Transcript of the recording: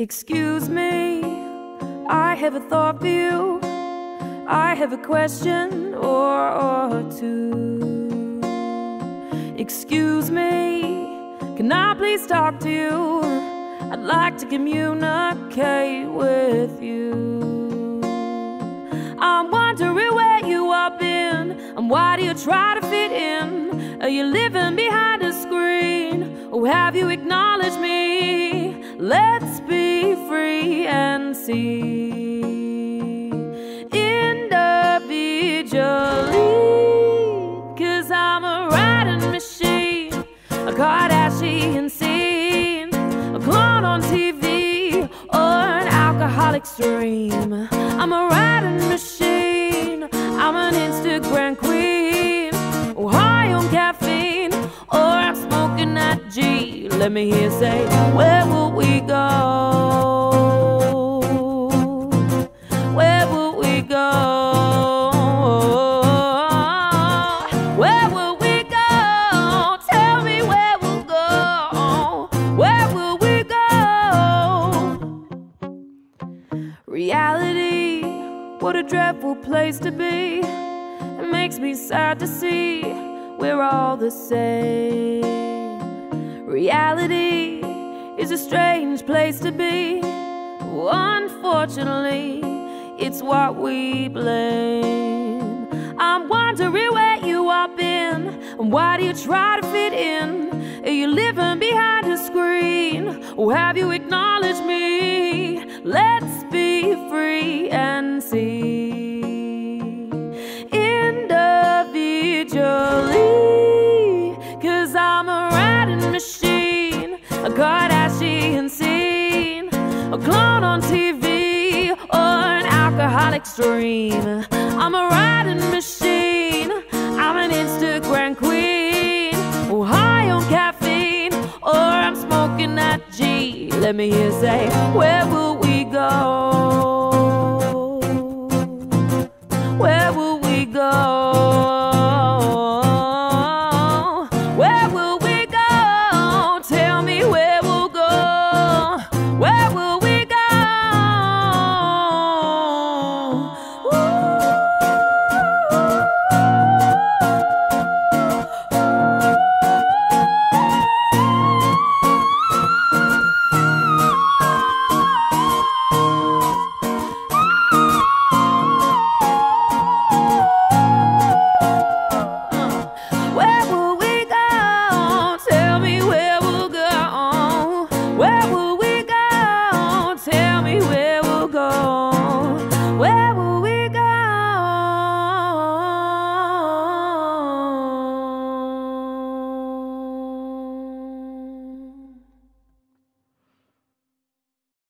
Excuse me, I have a thought for you. I have a question or two. Excuse me, can I please talk to you? I'd like to communicate with you. I'm wondering where you are been, and why do you try to fit in? Are you living behind a screen, or have you acknowledged me? Let's be free and see individually, 'cause I'm a writing machine, a Kardashian scene, a clone on TV, or an alcoholic stream. I'm a writing machine, I'm an Instagram queen, or high on caffeine, or I'm smoking that G. Let me hear you say, where will we go? Where will we go? Reality, what a dreadful place to be. It makes me sad to see we're all the same. Reality is a strange place to be. Unfortunately, it's what we blame. I'm wondering where you are been, and why do you try to fit in? Are you living behind a screen, or have you acknowledged me? Let's be free and see individually, 'cause I'm a writing machine, a Kardashian scene, a clone on TV, or an alcoholic stream. I'm a writing machine, I'm an Instagram queen, or high on caffeine, or I'm smoking that G. Let me hear you say, where will we go?